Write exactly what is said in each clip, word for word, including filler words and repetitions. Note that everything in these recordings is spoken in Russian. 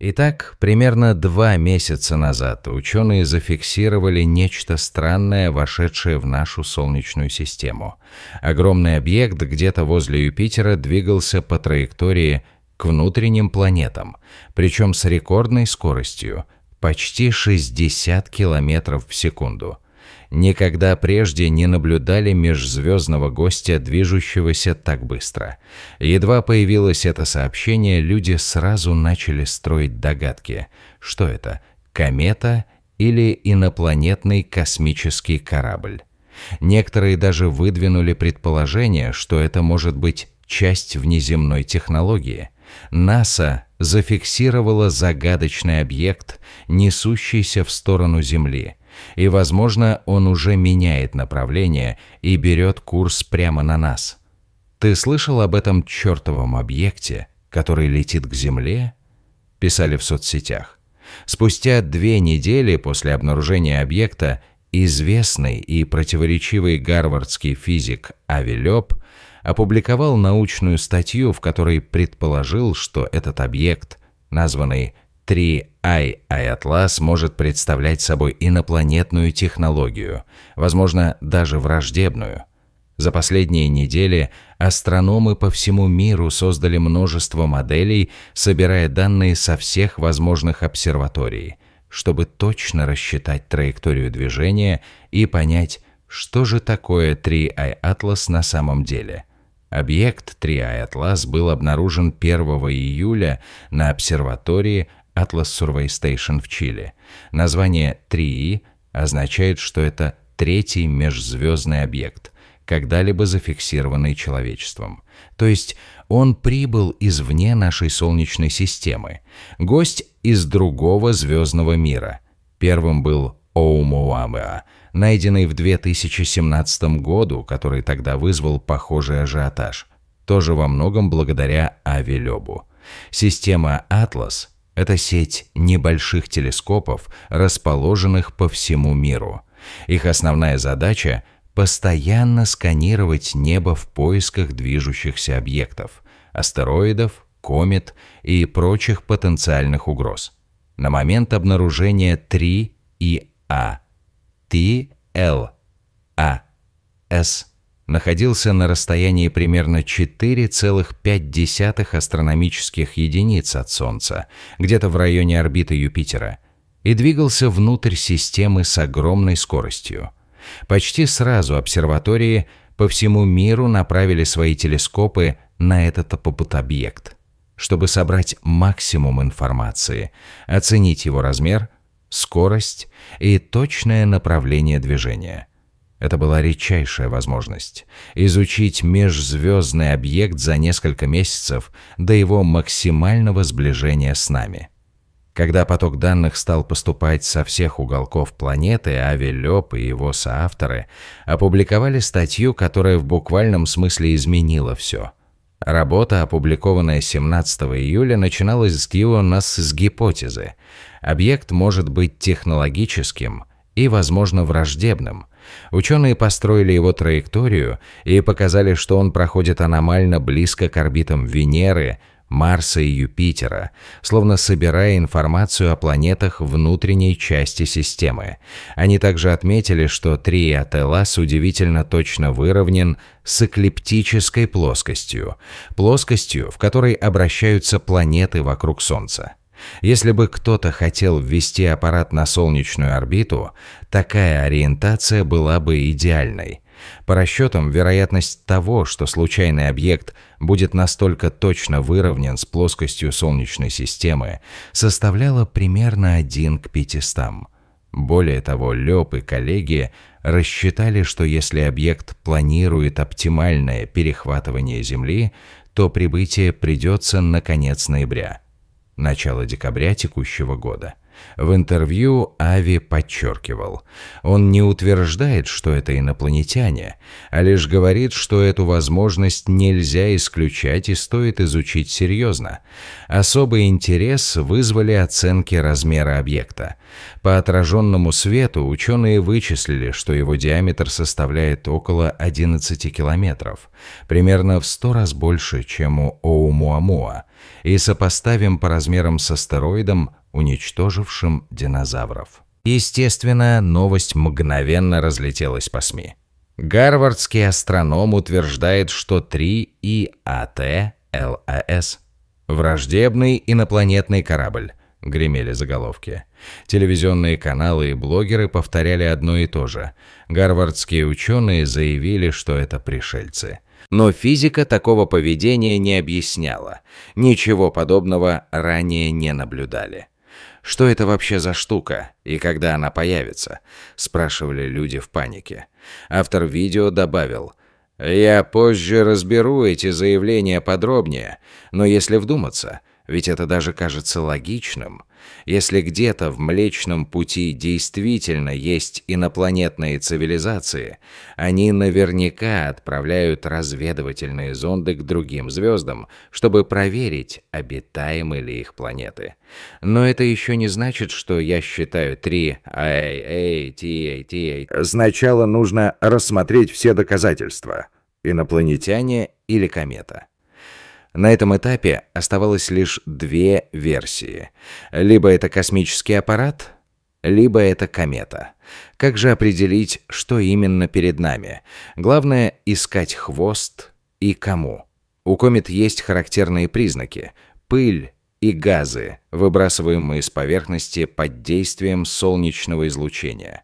Итак, примерно два месяца назад ученые зафиксировали нечто странное, вошедшее в нашу Солнечную систему. Огромный объект где-то возле Юпитера двигался по траектории к внутренним планетам, причем с рекордной скоростью – почти шестьдесят километров в секунду. Никогда прежде не наблюдали межзвездного гостя, движущегося так быстро. Едва появилось это сообщение, люди сразу начали строить догадки, что это – комета или инопланетный космический корабль. Некоторые даже выдвинули предположение, что это может быть часть внеземной технологии. НАСА зафиксировала загадочный объект, несущийся в сторону Земли. И, возможно, он уже меняет направление и берет курс прямо на нас. «Ты слышал об этом чертовом объекте, который летит к Земле?» – писали в соцсетях. Спустя две недели после обнаружения объекта известный и противоречивый гарвардский физик Ави Лёб опубликовал научную статью, в которой предположил, что этот объект, названный три ай/ATLAS, может представлять собой инопланетную технологию, возможно, даже враждебную. За последние недели астрономы по всему миру создали множество моделей, собирая данные со всех возможных обсерваторий, чтобы точно рассчитать траекторию движения и понять, что же такое три ай/ATLAS на самом деле. Объект три ай/ATLAS был обнаружен первого июля на обсерватории Atlas Survey Station в Чили. Название три и означает, что это третий межзвездный объект, когда-либо зафиксированный человечеством. То есть он прибыл извне нашей Солнечной системы. Гость из другого звездного мира. Первым был Оумуамуа, найденный в две тысячи семнадцатом году, который тогда вызвал похожий ажиотаж. Тоже во многом благодаря Ави Лёбу. Система Атлас — это сеть небольших телескопов, расположенных по всему миру. Их основная задача – постоянно сканировать небо в поисках движущихся объектов – астероидов, комет и прочих потенциальных угроз. На момент обнаружения три и а ти эл а эс находился на расстоянии примерно четыре целых пять десятых астрономических единиц от Солнца, где-то в районе орбиты Юпитера, и двигался внутрь системы с огромной скоростью. Почти сразу обсерватории по всему миру направили свои телескопы на этот объект, чтобы собрать максимум информации, оценить его размер, скорость и точное направление движения. Это была редчайшая возможность изучить межзвездный объект за несколько месяцев до его максимального сближения с нами. Когда поток данных стал поступать со всех уголков планеты, Ави Лёб и его соавторы опубликовали статью, которая в буквальном смысле изменила все. Работа, опубликованная семнадцатого июля, начиналась с у нас с гипотезы. Объект может быть технологическим и, возможно, враждебным. Ученые построили его траекторию и показали, что он проходит аномально близко к орбитам Венеры, Марса и Юпитера, словно собирая информацию о планетах внутренней части системы. Они также отметили, что три и а ти эл а эс удивительно точно выровнен с эклиптической плоскостью, плоскостью, в которой обращаются планеты вокруг Солнца. Если бы кто-то хотел ввести аппарат на солнечную орбиту, такая ориентация была бы идеальной. По расчетам, вероятность того, что случайный объект будет настолько точно выровнен с плоскостью Солнечной системы, составляла примерно один к пятистам. Более того, Лёб и коллеги рассчитали, что если объект планирует оптимальное перехватывание Земли, то прибытие придется на конец ноября. Начало декабря текущего года. В интервью Ави подчеркивал, он не утверждает, что это инопланетяне, а лишь говорит, что эту возможность нельзя исключать и стоит изучить серьезно. Особый интерес вызвали оценки размера объекта. По отраженному свету ученые вычислили, что его диаметр составляет около одиннадцати километров, примерно в сто раз больше, чем у Оумуамуа, и сопоставим по размерам с астероидом, уничтожившим динозавров. Естественно, новость мгновенно разлетелась по СМИ. Гарвардский астроном утверждает, что три и а тэ эл а эс – враждебный инопланетный корабль, гремели заголовки. Телевизионные каналы и блогеры повторяли одно и то же. Гарвардские ученые заявили, что это пришельцы. Но физика такого поведения не объясняла. Ничего подобного ранее не наблюдали. «Что это вообще за штука? И когда она появится?» – спрашивали люди в панике. Автор видео добавил: «Я позже разберу эти заявления подробнее, но если вдуматься, ведь это даже кажется логичным. Если где-то в Млечном Пути действительно есть инопланетные цивилизации, они наверняка отправляют разведывательные зонды к другим звездам, чтобы проверить, обитаемы ли их планеты. Но это еще не значит, что я считаю три ай эй ти эй ти эй. Сначала нужно рассмотреть все доказательства. Инопланетяне или комета». На этом этапе оставалось лишь две версии. Либо это космический аппарат, либо это комета. Как же определить, что именно перед нами? Главное – искать хвост и кому. У комет есть характерные признаки – пыль и газы, выбрасываемые с поверхности под действием солнечного излучения.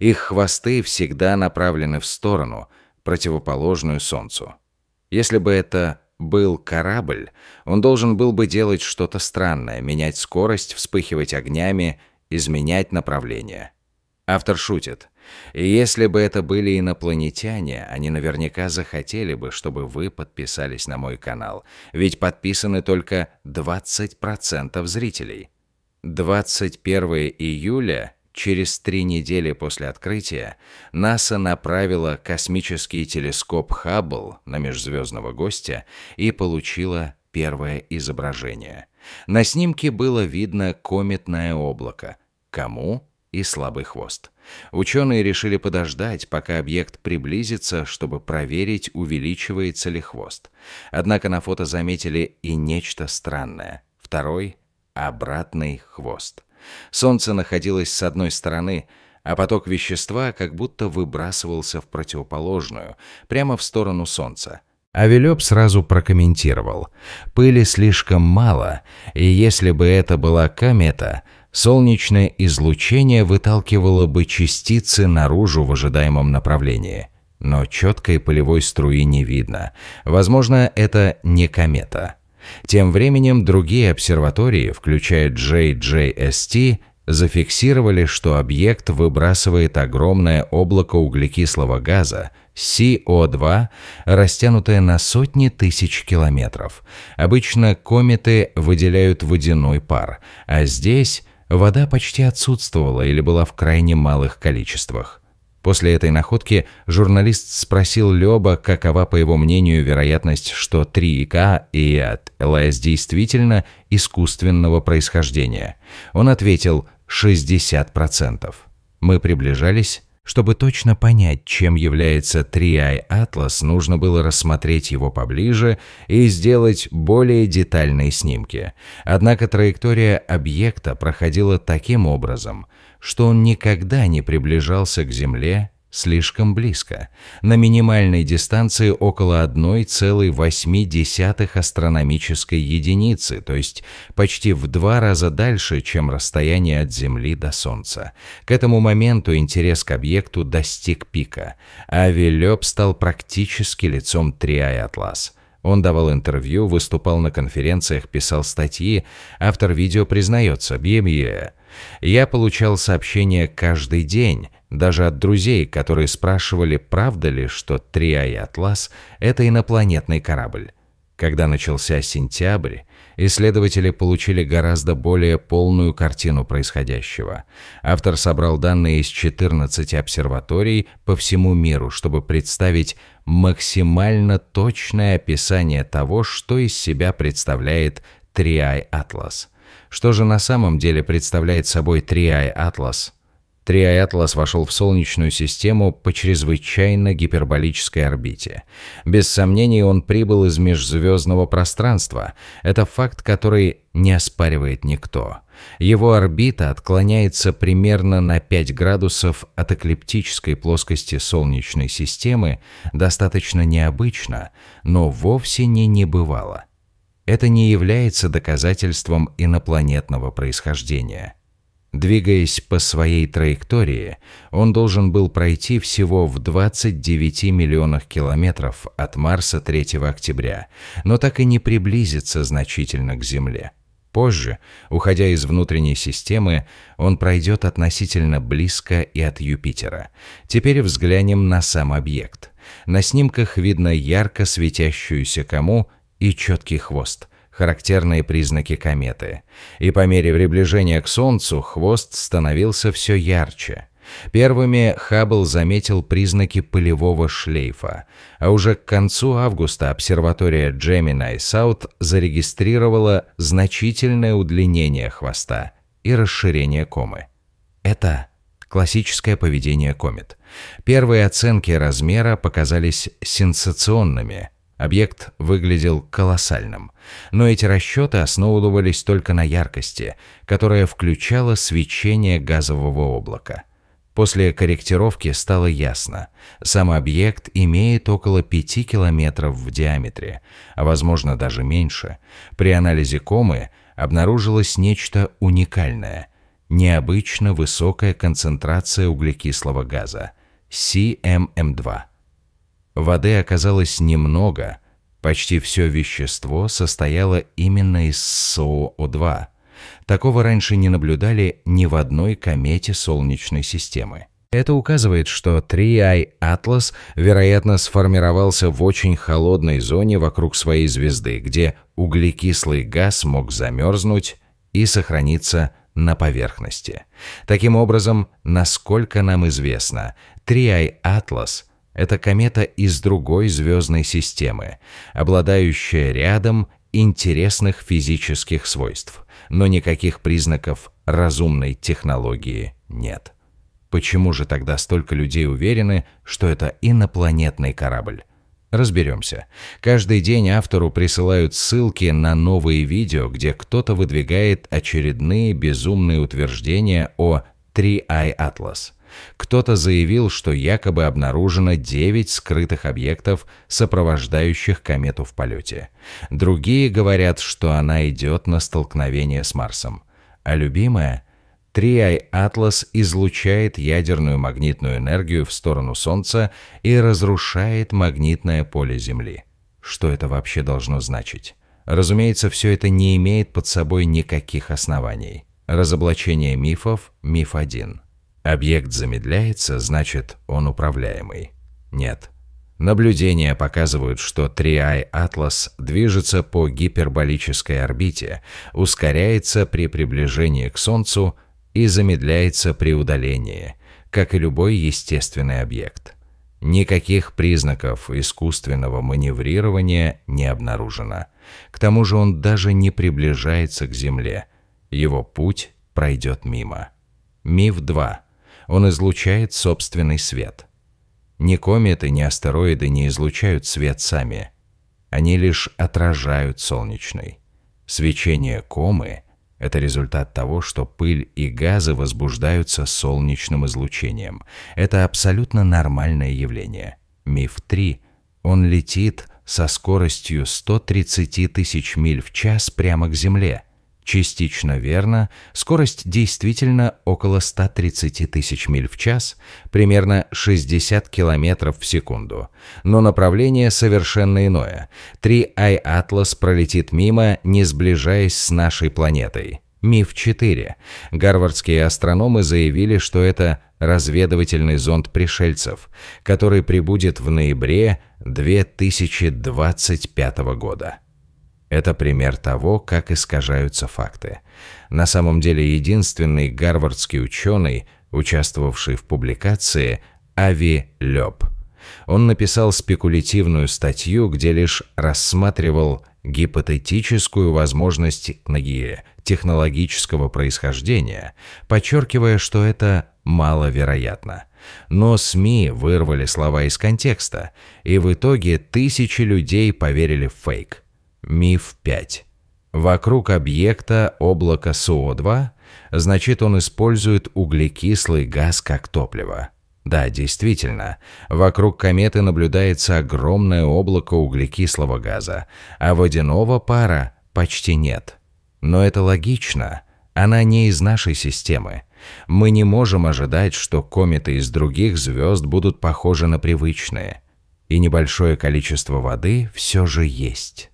Их хвосты всегда направлены в сторону, противоположную Солнцу. Если бы это был корабль, он должен был бы делать что-то странное, менять скорость, вспыхивать огнями, изменять направление. Автор шутит. Если бы это были инопланетяне, они наверняка захотели бы, чтобы вы подписались на мой канал, ведь подписаны только двадцать процентов зрителей. двадцать первого июля, через три недели после открытия, НАСА направила космический телескоп Хаббл на межзвездного гостя и получила первое изображение. На снимке было видно кометное облако, кому и слабый хвост. Ученые решили подождать, пока объект приблизится, чтобы проверить, увеличивается ли хвост. Однако на фото заметили и нечто странное. Второй – обратный хвост. Солнце находилось с одной стороны, а поток вещества как будто выбрасывался в противоположную, прямо в сторону Солнца. Ави Лёб сразу прокомментировал: «Пыли слишком мало, и если бы это была комета, солнечное излучение выталкивало бы частицы наружу в ожидаемом направлении. Но четкой пылевой струи не видно. Возможно, это не комета». Тем временем другие обсерватории, включая джей джей эс ти, зафиксировали, что объект выбрасывает огромное облако углекислого газа си о два, растянутое на сотни тысяч километров. Обычно кометы выделяют водяной пар, а здесь вода почти отсутствовала или была в крайне малых количествах. После этой находки журналист спросил Лёба, какова, по его мнению, вероятность, что три и а и а тэ эл а эс действительно искусственного происхождения. Он ответил шестьдесят процентов. Мы приближались. Чтобы точно понять, чем является три ай атлас, нужно было рассмотреть его поближе и сделать более детальные снимки. Однако траектория объекта проходила таким образом, что он никогда не приближался к Земле слишком близко, на минимальной дистанции около одной целой восьми десятых астрономической единицы, то есть почти в два раза дальше, чем расстояние от Земли до Солнца. К этому моменту интерес к объекту достиг пика. Ави Лёб стал практически лицом три ай атлас. Он давал интервью, выступал на конференциях, писал статьи. Автор видео признается: «Бье-бье. Я получал сообщения каждый день, даже от друзей, которые спрашивали, правда ли, что три ай атлас – это инопланетный корабль». Когда начался сентябрь, исследователи получили гораздо более полную картину происходящего. Автор собрал данные из четырнадцати обсерваторий по всему миру, чтобы представить максимально точное описание того, что из себя представляет три ай атлас. Что же на самом деле представляет собой три ай атлас? три ай атлас вошел в Солнечную систему по чрезвычайно гиперболической орбите. Без сомнений, он прибыл из межзвездного пространства. Это факт, который не оспаривает никто. Его орбита отклоняется примерно на пять градусов от эклиптической плоскости Солнечной системы, достаточно необычно, но вовсе не небывало. Это не является доказательством инопланетного происхождения. Двигаясь по своей траектории, он должен был пройти всего в двадцати девяти миллионах километров от Марса третьего октября, но так и не приблизиться значительно к Земле. Позже, уходя из внутренней системы, он пройдет относительно близко и от Юпитера. Теперь взглянем на сам объект. На снимках видно ярко светящуюся кому и четкий хвост, характерные признаки кометы. И по мере приближения к Солнцу хвост становился все ярче. Первыми Хаббл заметил признаки пылевого шлейфа, а уже к концу августа обсерватория Gemini South зарегистрировала значительное удлинение хвоста и расширение комы. Это классическое поведение комет. Первые оценки размера показались сенсационными. Объект выглядел колоссальным, но эти расчеты основывались только на яркости, которая включала свечение газового облака. После корректировки стало ясно, сам объект имеет около пяти километров в диаметре, а возможно даже меньше. При анализе комы обнаружилось нечто уникальное, необычно высокая концентрация углекислого газа, си эм эм два. Воды оказалось немного, почти все вещество состояло именно из СО2. Такого раньше не наблюдали ни в одной комете Солнечной системы. Это указывает, что три ай атлас, вероятно, сформировался в очень холодной зоне вокруг своей звезды, где углекислый газ мог замерзнуть и сохраниться на поверхности. Таким образом, насколько нам известно, три ай атлас – это комета из другой звездной системы, обладающая рядом интересных физических свойств, но никаких признаков разумной технологии нет. Почему же тогда столько людей уверены, что это инопланетный корабль? Разберемся. Каждый день автору присылают ссылки на новые видео, где кто-то выдвигает очередные безумные утверждения о три ай атлас. Кто-то заявил, что якобы обнаружено девять скрытых объектов, сопровождающих комету в полете. Другие говорят, что она идет на столкновение с Марсом. А любимая? три ай атлас излучает ядерную магнитную энергию в сторону Солнца и разрушает магнитное поле Земли. Что это вообще должно значить? Разумеется, все это не имеет под собой никаких оснований. Разоблачение мифов, миф один. Объект замедляется, значит, он управляемый. Нет. Наблюдения показывают, что три ай атлас движется по гиперболической орбите, ускоряется при приближении к Солнцу и замедляется при удалении, как и любой естественный объект. Никаких признаков искусственного маневрирования не обнаружено. К тому же он даже не приближается к Земле. Его путь пройдет мимо. Миф два. Он излучает собственный свет. Ни кометы, ни астероиды не излучают свет сами. Они лишь отражают солнечный. Свечение комы – это результат того, что пыль и газы возбуждаются солнечным излучением. Это абсолютно нормальное явление. Миф три. Он летит со скоростью ста тридцати тысяч миль в час прямо к Земле. Частично верно, скорость действительно около ста тридцати тысяч миль в час, примерно шестьдесят километров в секунду. Но направление совершенно иное. три ай атлас пролетит мимо, не сближаясь с нашей планетой. Миф четыре. Гарвардские астрономы заявили, что это разведывательный зонд пришельцев, который прибудет в ноябре две тысячи двадцать пятого года. Это пример того, как искажаются факты. На самом деле единственный гарвардский ученый, участвовавший в публикации, Ави Лёб. Он написал спекулятивную статью, где лишь рассматривал гипотетическую возможность технологии, технологического происхождения, подчеркивая, что это маловероятно. Но СМИ вырвали слова из контекста, и в итоге тысячи людей поверили в фейк. Миф пять. Вокруг объекта облако СО2, значит, он использует углекислый газ как топливо. Да, действительно, вокруг кометы наблюдается огромное облако углекислого газа, а водяного пара почти нет. Но это логично, она не из нашей системы. Мы не можем ожидать, что кометы из других звезд будут похожи на привычные. И небольшое количество воды все же есть.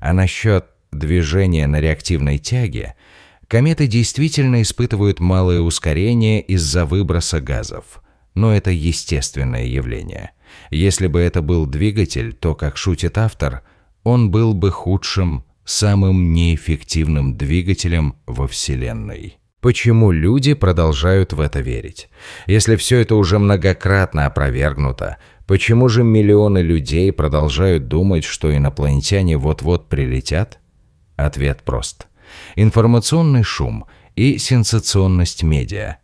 А насчет движения на реактивной тяге, кометы действительно испытывают малое ускорение из-за выброса газов. Но это естественное явление. Если бы это был двигатель, то, как шутит автор, он был бы худшим, самым неэффективным двигателем во Вселенной. Почему люди продолжают в это верить? Если все это уже многократно опровергнуто, почему же миллионы людей продолжают думать, что инопланетяне вот-вот прилетят? Ответ прост. Информационный шум и сенсационность медиа.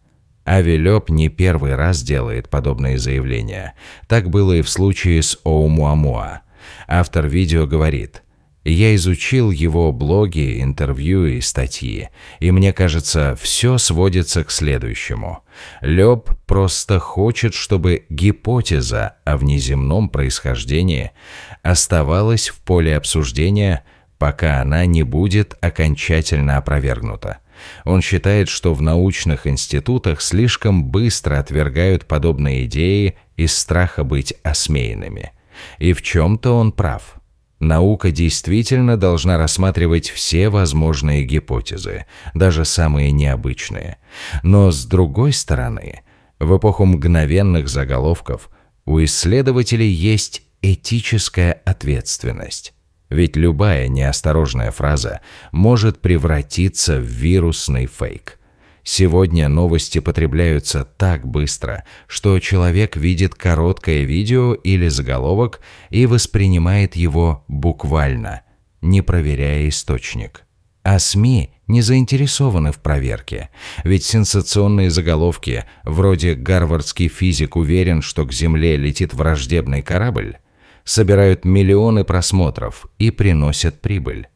Ави Лёб не первый раз делает подобные заявления. Так было и в случае с Оумуамуа. Автор видео говорит: «Я изучил его блоги, интервью и статьи, и мне кажется, все сводится к следующему. Лёб просто хочет, чтобы гипотеза о внеземном происхождении оставалась в поле обсуждения, пока она не будет окончательно опровергнута. Он считает, что в научных институтах слишком быстро отвергают подобные идеи из страха быть осмеянными. И в чем-то он прав. Наука действительно должна рассматривать все возможные гипотезы, даже самые необычные. Но с другой стороны, в эпоху мгновенных заголовков у исследователей есть этическая ответственность. Ведь любая неосторожная фраза может превратиться в вирусный фейк. Сегодня новости потребляются так быстро, что человек видит короткое видео или заголовок и воспринимает его буквально, не проверяя источник. А СМИ не заинтересованы в проверке, ведь сенсационные заголовки, вроде «Гарвардский физик уверен, что к Земле летит враждебный корабль», собирают миллионы просмотров и приносят прибыль.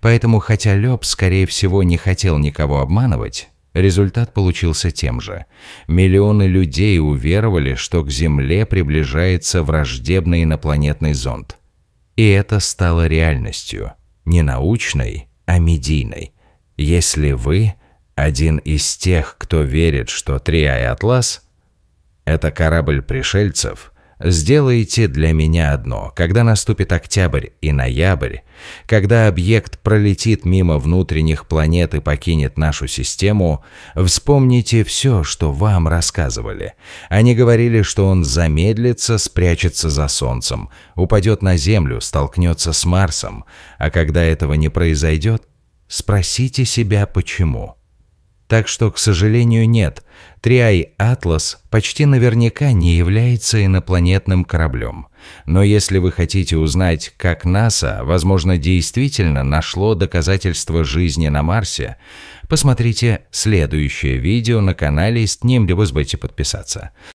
Поэтому, хотя Лёб, скорее всего, не хотел никого обманывать, результат получился тем же. Миллионы людей уверовали, что к Земле приближается враждебный инопланетный зонд. И это стало реальностью. Не научной, а медийной. Если вы один из тех, кто верит, что три ай атлас – это корабль пришельцев, сделайте для меня одно: когда наступит октябрь и ноябрь, когда объект пролетит мимо внутренних планет и покинет нашу систему, вспомните все, что вам рассказывали. Они говорили, что он замедлится, спрячется за Солнцем, упадет на Землю, столкнется с Марсом, а когда этого не произойдет, спросите себя почему. Так что, к сожалению, нет, три ай атлас почти наверняка не является инопланетным кораблем. Но если вы хотите узнать, как НАСА, возможно, действительно нашло доказательства жизни на Марсе, посмотрите следующее видео на канале, с ним не забудьте подписаться.